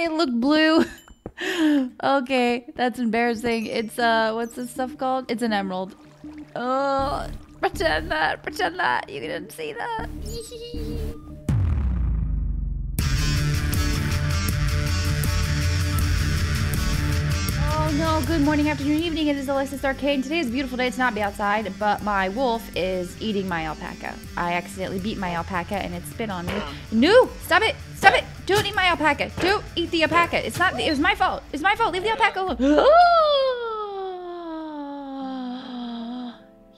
It looked blue. Okay, that's embarrassing. It's what's this stuff called? It's an emerald. Oh, pretend that you didn't see that. Oh no, good morning, afternoon, evening. It is Alexis Arcane. Today is a beautiful day to not be outside, but my wolf is eating my alpaca. I accidentally beat my alpaca and it spit on me. No, stop it, stop it. Don't eat my alpaca. Don't eat the alpaca. It's not, it was my fault. It's my fault. Leave the alpaca alone. Oh,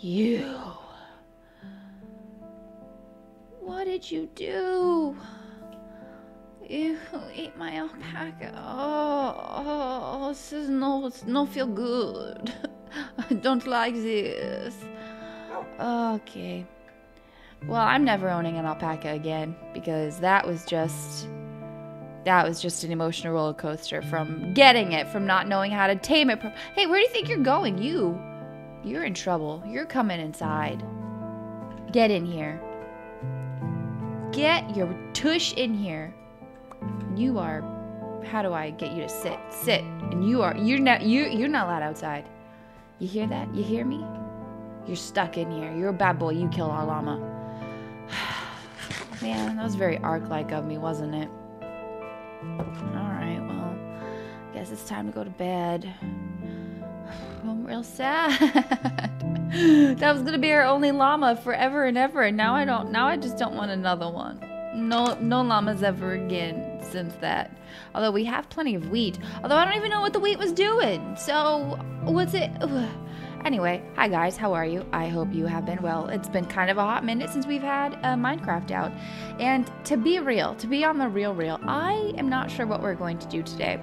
you. What did you do? You ate my alpaca. Oh, this is no feel good. I don't like this. Okay. Well, I'm never owning an alpaca again because that was just an emotional roller coaster from getting it, from not knowing how to tame it. Hey, where do you think you're going? You're in trouble. You're coming inside. Get in here. Get your tush in here. You are, how do I get you to sit? Sit. And you're not allowed outside. You hear that? You hear me? You're stuck in here. You're a bad boy. You killed our llama. Man, that was very Ark-like of me, wasn't it? Alright, well, I guess it's time to go to bed. I'm real sad. That was gonna be our only llama forever and ever, and now I just don't want another one. No llamas ever again since that. Although we have plenty of wheat. Although I don't even know what the wheat was doing. So, what's it? Ugh. Anyway, hi guys, how are you? I hope you have been well. It's been kind of a hot minute since we've had Minecraft out. And to be on the real, I am not sure what we're going to do today.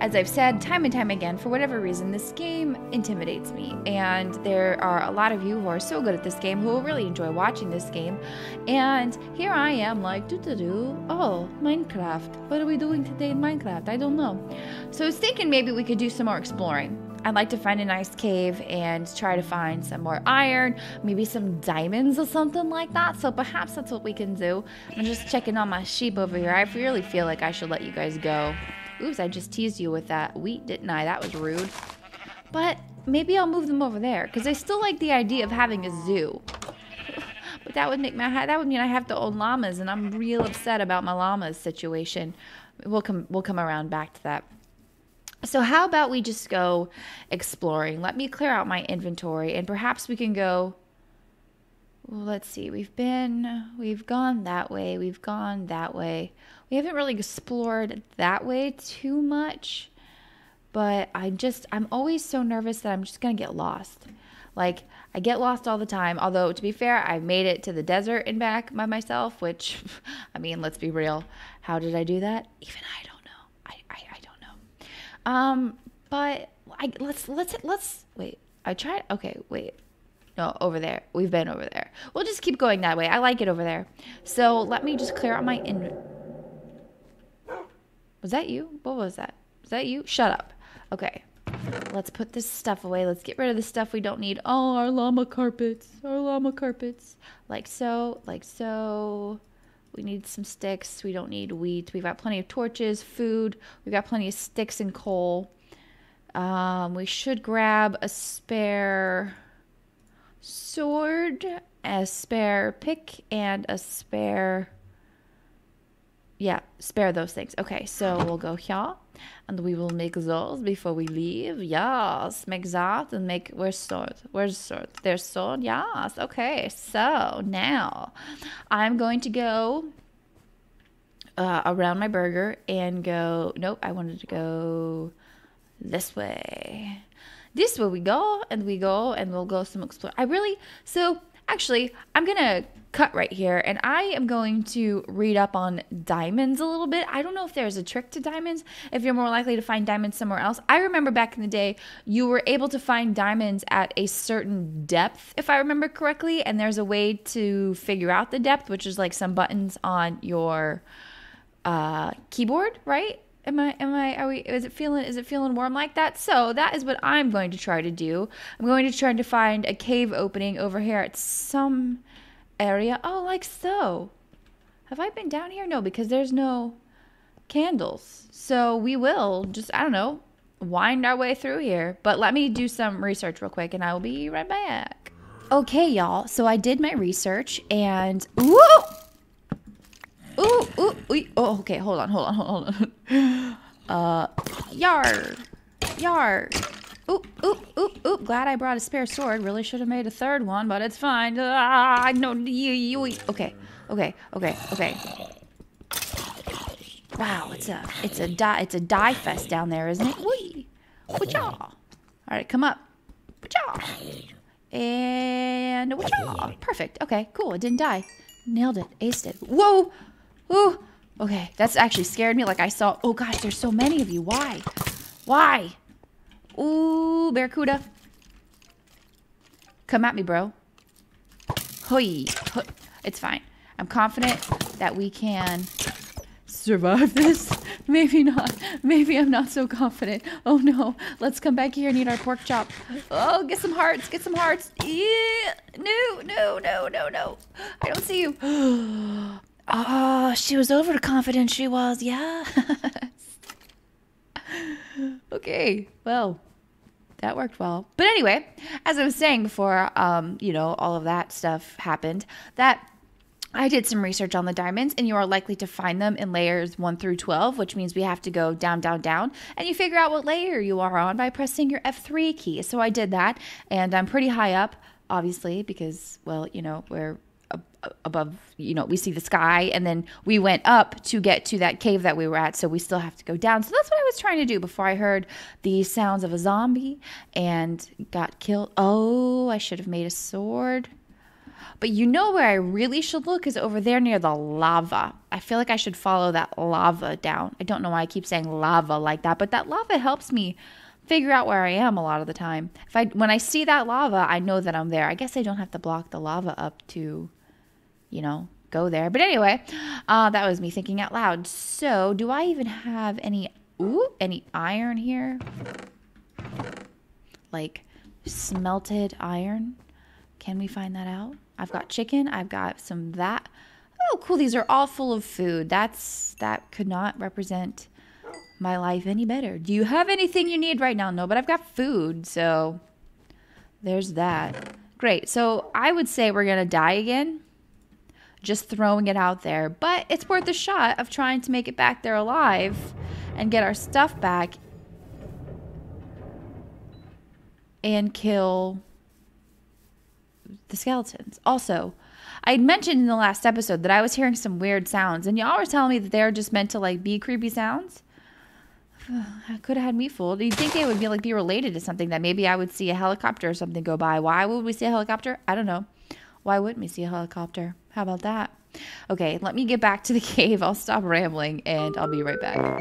As I've said time and time again, for whatever reason, this game intimidates me. And there are a lot of you who are so good at this game, who will really enjoy watching this game. And here I am like, oh, Minecraft. What are we doing today in Minecraft? I don't know. So I was thinking maybe we could do some more exploring. I'd like to find a nice cave and try to find some more iron, maybe some diamonds or something like that. So perhaps that's what we can do. I'm just checking on my sheep over here. I really feel like I should let you guys go. Oops, I just teased you with that wheat, didn't I? That was rude. But maybe I'll move them over there because I still like the idea of having a zoo. But that would mean I have to own llamas, and I'm real upset about my llamas situation. We'll come around back to that. So how about we just go exploring? Let me clear out my inventory and perhaps we can go, well, let's see, we've gone that way, we've gone that way. We haven't really explored that way too much, but I'm always so nervous that I'm just gonna get lost. Like, I get lost all the time, although to be fair, I've made it to the desert and back by myself, which, I mean, let's be real. How did I do that? Even I don't know. I don't know. Let's wait. I tried. Okay, wait. No, over there. We've been over there. We'll just keep going that way. I like it over there. So let me just clear out my Was that you? What was that? Was that you? Shut up. Okay. Let's put this stuff away. Let's get rid of the stuff we don't need. Oh, our llama carpets. Our llama carpets. Like so. Like so. We need some sticks. We don't need wheat. We've got plenty of torches, food. We've got plenty of sticks and coal. We should grab a spare sword, a spare pick, and a spare... Yeah, spare those things. Okay, so we'll go here. And we will make those before we leave. Yes, make that and make... Where's sword? Where's sword? There's sword? Yes. Okay, so now I'm going to go around my burger and go... Nope, I wanted to go this way. This way we go, and we go, and we'll go some explore. I really... So... Actually, I'm going to cut right here, and I am going to read up on diamonds a little bit. I don't know if there's a trick to diamonds, if you're more likely to find diamonds somewhere else. I remember back in the day, you were able to find diamonds at a certain depth, if I remember correctly, and there's a way to figure out the depth, which is like some buttons on your keyboard, right? Is it feeling warm like that? So that is what I'm going to try to do. I'm going to try to find a cave opening over here at some area. Oh, like so. Have I been down here? No, because there's no, candles. So we will just, I don't know, wind our way through here. But let me do some research real quick and I will be right back. Okay, y'all. So I did my research and... Woo! Ooh, ooh, ooh. Oh, okay. Hold on, hold on, hold on. Yar. Yar. Oop, oop, oop, oop. Glad I brought a spare sword. Really should have made a third one, but it's fine. Ah, no, okay, okay, okay, okay. Wow, it's a die fest down there, isn't it? Wee, wacha. All right, come up. Wacha. And wacha. Perfect. Okay, cool. It didn't die. Nailed it. Aced it. Whoa. Ooh. Okay, that's actually scared me. Like I saw. Oh gosh, there's so many of you. Why? Why? Ooh, barracuda. Come at me, bro. Hoi. It's fine. I'm confident that we can survive this. Maybe not. Maybe I'm not so confident. Oh, no. Let's come back here and eat our pork chop. Oh, get some hearts. Get some hearts. Yeah. No, no, no, no, no. I don't see you. Oh, she was overconfident. She was. Yeah. Okay. Well. That worked well. But anyway, as I was saying before, you know, all of that stuff happened, that I did some research on the diamonds, and you are likely to find them in layers 1 through 12, which means we have to go down, down, down, and you figure out what layer you are on by pressing your F3 key. So I did that, and I'm pretty high up, obviously, because, well, you know, we're above, you know, we see the sky, and then we went up to get to that cave that we were at, so we still have to go down. So that's what I was trying to do before I heard the sounds of a zombie and got killed. Oh, I should have made a sword. But you know where I really should look is over there near the lava. I feel like I should follow that lava down. I don't know why I keep saying lava like that, but that lava helps me figure out where I am a lot of the time. When I see that lava, I know that I'm there. I guess I don't have to block the lava up to... you know, go there. But anyway, that was me thinking out loud. So, do I even have any iron here? Like, smelted iron? Can we find that out? I've got chicken. I've got some that. Oh, cool. These are all full of food. That could not represent my life any better. Do you have anything you need right now? No, but I've got food, so there's that. Great. So, I would say we're going to die again. Just throwing it out there, but it's worth a shot of trying to make it back there alive and get our stuff back and kill the skeletons. Also, I had mentioned in the last episode that I was hearing some weird sounds, and y'all were telling me that they're just meant to like be creepy sounds. I could have had me fooled. You'd think they would be like be related to something, that maybe I would see a helicopter or something go by. Why would we see a helicopter? I don't know. Why wouldn't we see a helicopter? How about that? Okay, let me get back to the cave. I'll stop rambling and I'll be right back.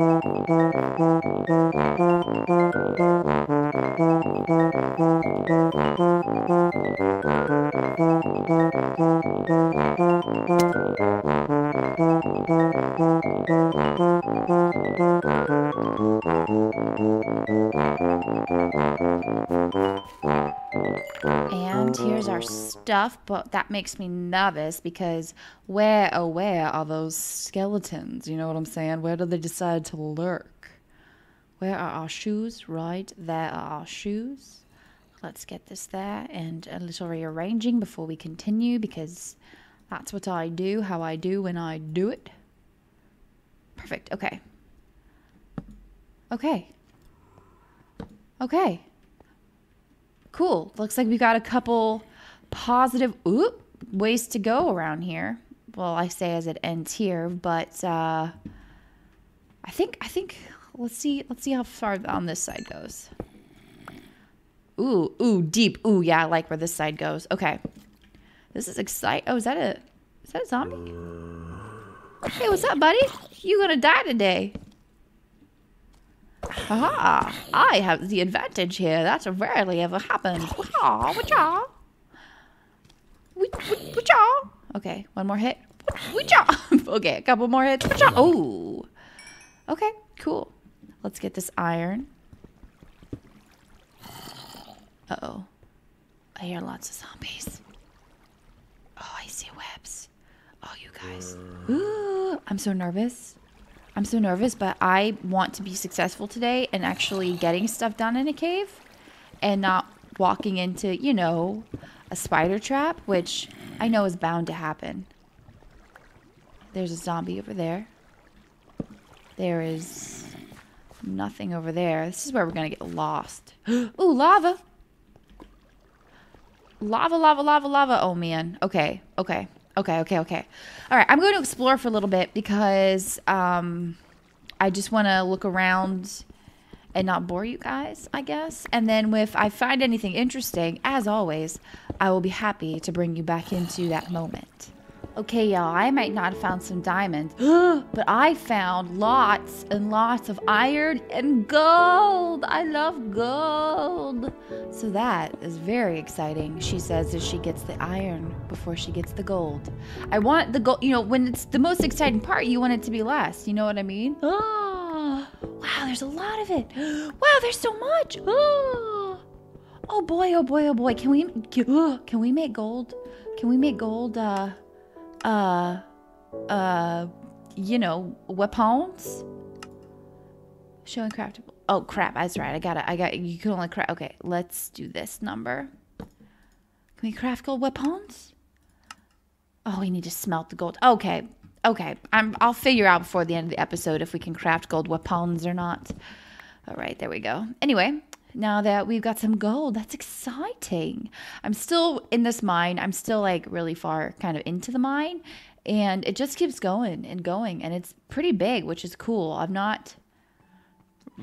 And here's our stuff, but that makes me nervous because where, oh where are those skeletons? You know what I'm saying? Where do they decide to lurk? Where are our shoes? Right, there are our shoes. Let's get this there and a little rearranging before we continue, because that's what I do, how I do when I do it. Perfect, okay. Okay. Okay. Cool. Looks like we got a couple positive ways to go around here. Well, I say as it ends here, but I think let's see how far on this side goes. Ooh, deep. Ooh, yeah, I like where this side goes. Okay, this is exciting. Oh, is that a zombie? Hey, what's up, buddy? You gonna die today? Haha, I have the advantage here. That rarely ever happens. Wacha, wacha. Wacha. Okay, one more hit. Wacha. Okay, a couple more hits. Wacha. Oh. Okay, cool. Let's get this iron. Uh-oh. I hear lots of zombies. Oh, I see webs. Oh, you guys. Ooh, I'm so nervous. I'm so nervous, but I want to be successful today and actually getting stuff done in a cave and not walking into, you know, a spider trap, which I know is bound to happen. There's a zombie over there. There is nothing over there. This is where we're gonna get lost. Ooh, lava! Lava, lava, lava, lava. Oh, man. Okay, okay, okay, okay, okay. All right, I'm going to explore for a little bit because I just want to look around and not bore you guys, I guess. And then if I find anything interesting, as always, I will be happy to bring you back into that moment. Okay, y'all, I might not have found some diamonds, but I found lots and lots of iron and gold. I love gold. So that is very exciting, she says, as she gets the iron before she gets the gold. I want the gold, you know, when it's the most exciting part, you want it to be last. You know what I mean? Oh, wow, there's a lot of it. Wow, there's so much. Oh, oh boy, oh boy, oh boy. Can we make gold? Can we make gold, you know, weapons? Showing craftable. Oh crap, that's right. I got you can only craft. Okay, let's do this number. Can we craft gold weapons? Oh, we need to smelt the gold. Okay. Okay. I'll figure out before the end of the episode if we can craft gold weapons or not. All right, there we go. Anyway, now that we've got some gold, that's exciting. I'm still in this mine. I'm still like really far kind of into the mine. And it just keeps going and going. And it's pretty big, which is cool. I've not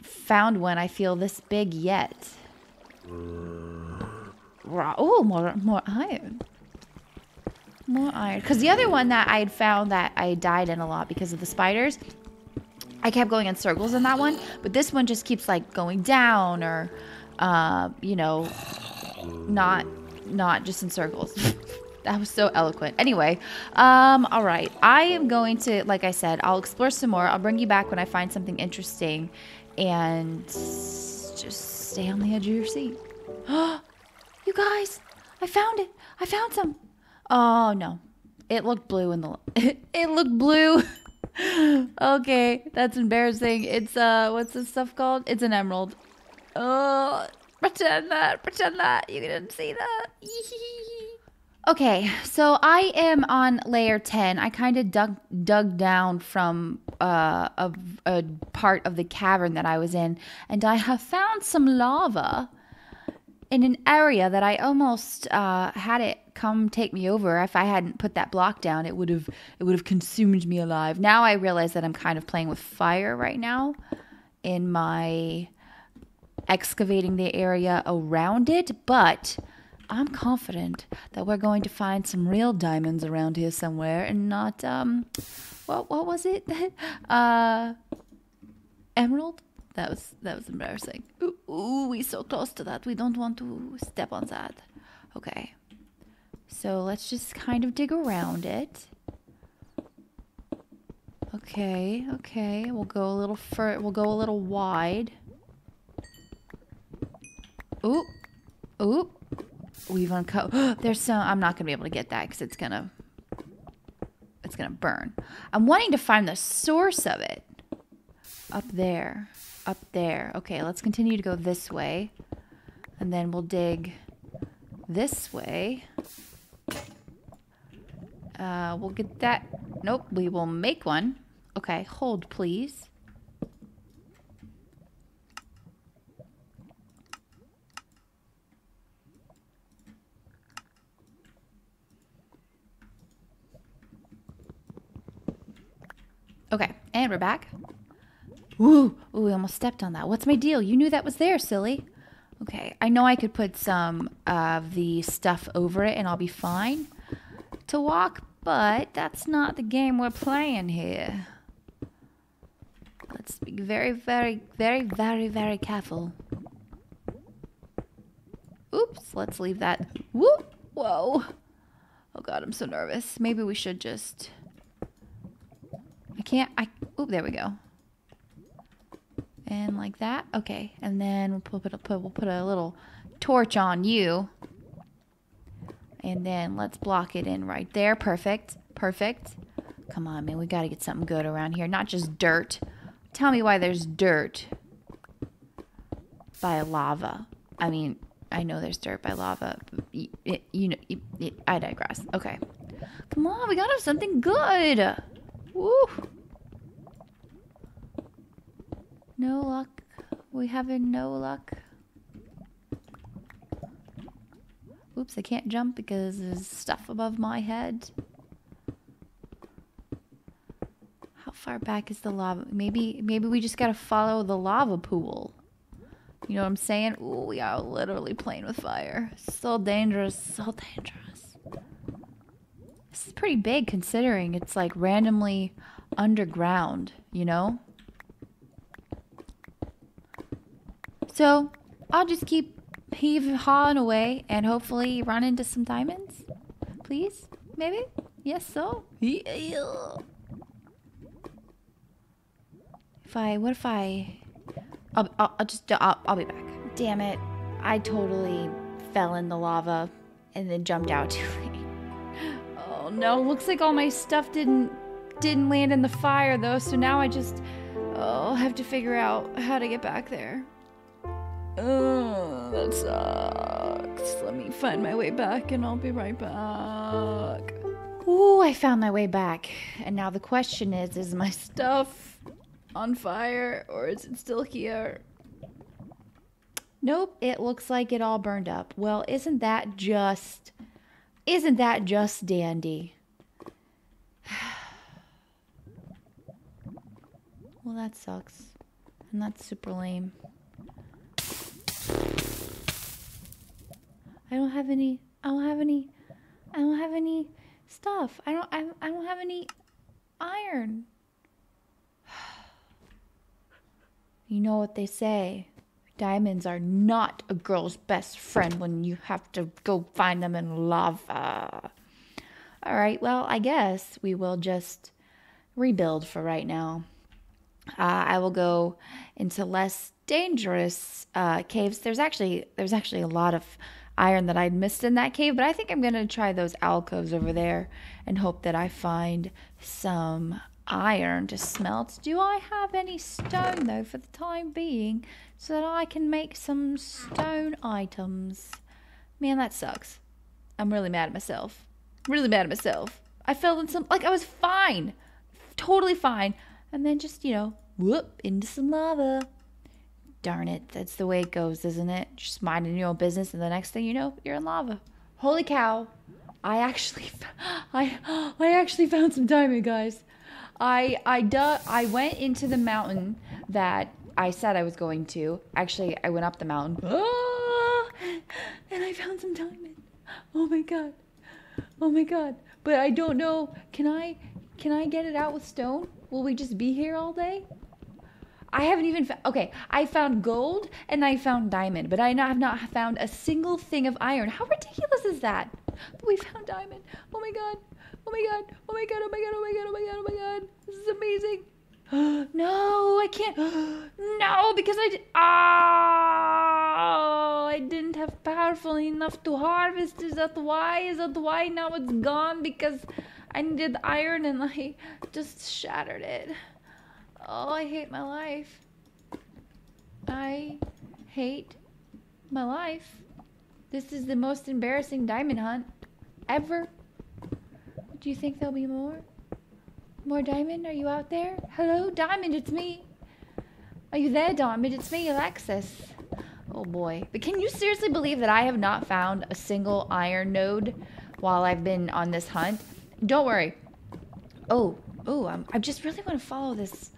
found one I feel this big yet. Oh, more iron. More iron. Because the other one that I had found that I died in a lot because of the spiders, I kept going in circles in that one, but this one just keeps like going down or, you know, not just in circles. That was so eloquent. Anyway, all right. I am going to, like I said, I'll explore some more. I'll bring you back when I find something interesting and just stay on the edge of your seat. You guys, I found it. I found some. Oh, no. It looked blue in the, it looked blue. Okay, that's embarrassing. It's what's this stuff called? It's an emerald. Oh, pretend that you didn't see that. Okay, so I am on layer 10. I kind of dug down from a part of the cavern that I was in, and I have found some lava in an area that I almost had it come take me over. If I hadn't put that block down, it would have consumed me alive. Now I realize that I'm kind of playing with fire right now in my excavating the area around it, but I'm confident that we're going to find some real diamonds around here somewhere and not what was it? Emerald? That was embarrassing. Ooh, ooh, we're so close to that. We don't want to step on that. Okay. So let's just kind of dig around it. Okay, okay. We'll go a little wide. Ooh. Ooh. We've uncovered. There's some. I'm not going to be able to get that because it's going to burn. I'm wanting to find the source of it. Up there. Up there. Okay, let's continue to go this way. And then we'll dig this way. We'll get that. Nope, we will make one. Okay, hold please. Okay, and we're back. Ooh, ooh, we almost stepped on that. What's my deal? You knew that was there, silly. Okay, I know I could put some of the stuff over it and I'll be fine to walk, but that's not the game we're playing here. Let's be very, very, very, very, very careful. Oops, let's leave that. Whoop, whoa. Oh God, I'm so nervous. Maybe we should just, oop, there we go. And like that. Okay. And then we'll put a little torch on you. And then let's block it in right there. Perfect. Perfect. Come on, man. We got to get something good around here. Not just dirt. Tell me why there's dirt by lava. I mean, I know there's dirt by lava. I digress. Okay. Come on. We got to have something good. Woo. No luck. We having no luck. Oops, I can't jump because there's stuff above my head. How far back is the lava? Maybe we just gotta follow the lava pool. You know what I'm saying? Ooh, we are literally playing with fire. So dangerous, so dangerous. This is pretty big considering it's like randomly underground, you know? So, I'll just keep heave-hawing away and hopefully run into some diamonds. Please? Maybe? Yes, so? Yeah. What if I... I'll be back. Damn it. I totally fell in the lava and then jumped out too late. Oh no, looks like all my stuff didn't land in the fire though, so now I just... I'll have to figure out how to get back there. Oh, that sucks. Let me find my way back and I'll be right back. Ooh, I found my way back. And now the question is my stuff on fire or is it still here? Nope, it looks like it all burned up. Well, isn't that just dandy? Well, that sucks. And that's super lame. I don't have any stuff. I don't have any iron. You know what they say. Diamonds are not a girl's best friend when you have to go find them in lava. All right, well, I guess we will just rebuild for right now. I will go into less dangerous caves. There's actually a lot of iron that I'd missed in that cave, but I think I'm gonna try those alcoves over there and hope that I find some iron to smelt. Do I have any stone though for the time being so that I can make some stone items? Man, that sucks. I'm really mad at myself. Really mad at myself. I fell in some, like I was fine, totally fine. And then just, you know, whoop, into some lava. Darn it, that's the way it goes, isn't it? Just minding your own business and the next thing you know, you're in lava. Holy cow. I actually found some diamond, guys. I went into the mountain that I said I was going to. Actually, I went up the mountain. Ah, and I found some diamond. Oh my god. Oh my god. But I don't know, can I get it out with stone? Will we just be here all day? I haven't even found... Okay, I found gold and I found diamond, but I have not found a single thing of iron. How ridiculous is that? But we found diamond. Oh my god. Oh my god. Oh my god. Oh my god. Oh my god. Oh my god. Oh my god. This is amazing. No, I can't. No, because I didn't have powerful enough to harvest. Is that why? Is that why now it's gone? Because... I needed the iron and I just shattered it. Oh, I hate my life. I hate my life. This is the most embarrassing diamond hunt ever. Do you think there'll be more? More diamond? Are you out there? Hello, diamond, it's me. Are you there, diamond? It's me, Alexis. Oh boy. But can you seriously believe that I have not found a single iron node while I've been on this hunt? Don't worry. Oh, I just really want to follow this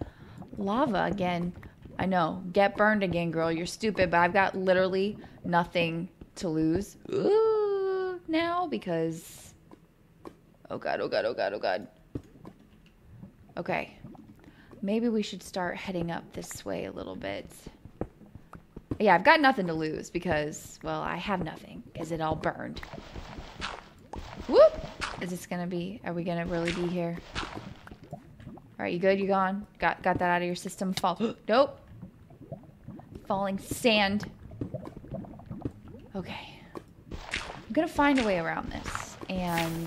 lava again. I know. Get burned again, girl. You're stupid, but I've got literally nothing to lose. Ooh, now because... Oh, God, oh, God, oh, God, oh, God. Okay. Maybe we should start heading up this way a little bit. Yeah, I've got nothing to lose because, well, I have nothing because it all burned. Whoop! Is this gonna be? Are we gonna really be here? All right, you good? You gone? Got that out of your system? Fall? Nope. Falling sand. Okay. I'm gonna find a way around this, and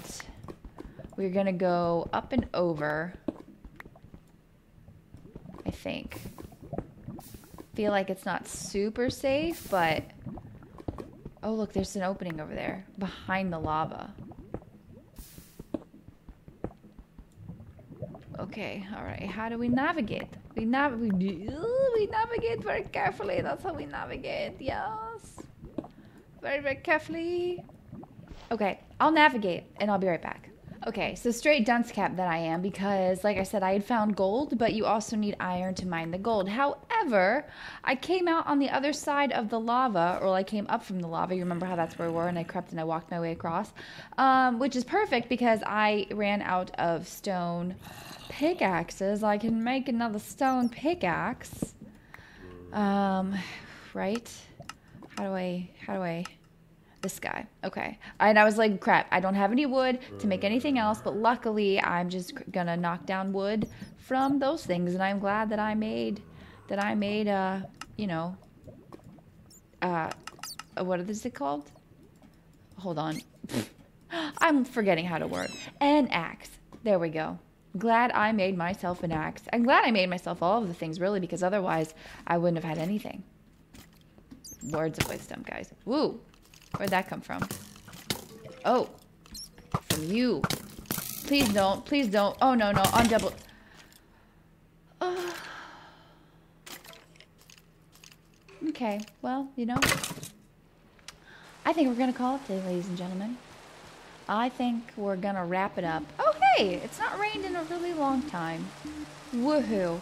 We're gonna go up and over, I think. Feel like it's not super safe, but... Oh, look, there's an opening over there behind the lava. Okay, all right, how do we navigate? We navigate very carefully. That's how we navigate, yes. Very, very carefully. Okay, I'll navigate and I'll be right back. Okay, so straight dunce cap that I am, because like I said, I had found gold, but you also need iron to mine the gold. However, I came out on the other side of the lava, or I came up from the lava. You remember how that's where we were, and I crept and I walked my way across, which is perfect because I ran out of stone pickaxes. I can make another stone pickaxe, right? How do I... This guy. Okay. And I was like, crap, I don't have any wood to make anything else, but luckily I'm just gonna knock down wood from those things, and I'm glad that I made what is it called? Hold on. I'm forgetting how to work. An axe. There we go. Glad I made myself an axe. I'm glad I made myself all of the things, really, because otherwise I wouldn't have had anything. Words of wisdom, guys. Woo! Where'd that come from? Oh, from you. Please don't. Please don't. Oh, no, no. I'm double. Oh. Okay. Well, you know, I think we're going to call it today, ladies and gentlemen. I think we're going to wrap it up. Oh, hey, it's not rained in a really long time. Woohoo.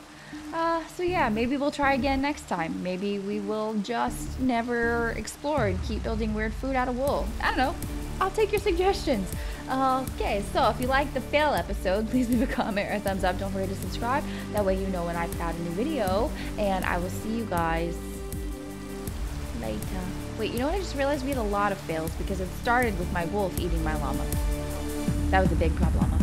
So yeah, maybe we'll try again next time. Maybe we will just never explore and keep building weird food out of wool. I don't know. I'll take your suggestions. Okay, so if you like the fail episode, please leave a comment or a thumbs up. Don't forget to subscribe. That way you know when I put out a new video. And I will see you guys later. Wait, you know what? I just realized we had a lot of fails because it started with my wolf eating my llama. That was a big problem.